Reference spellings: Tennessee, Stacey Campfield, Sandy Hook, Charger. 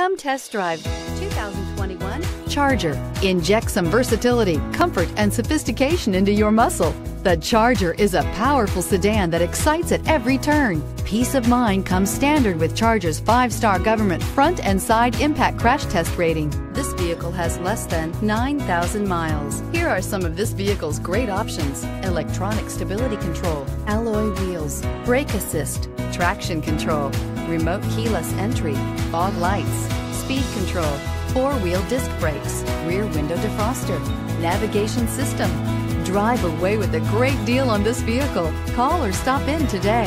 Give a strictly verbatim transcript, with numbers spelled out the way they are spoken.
Come test drive twenty twenty-one Charger. Inject some versatility, comfort, and sophistication into your muscle. The Charger is a powerful sedan that excites at every turn. Peace of mind comes standard with Charger's five-star government front and side impact crash test rating. This vehicle has less than nine thousand miles. Here are some of this vehicle's great options: electronic stability control, alloy wheels, brake assist, traction control, remote keyless entry, fog lights, speed control, four-wheel disc brakes, rear window defroster, navigation system. Drive away with a great deal on this vehicle. Call or stop in today.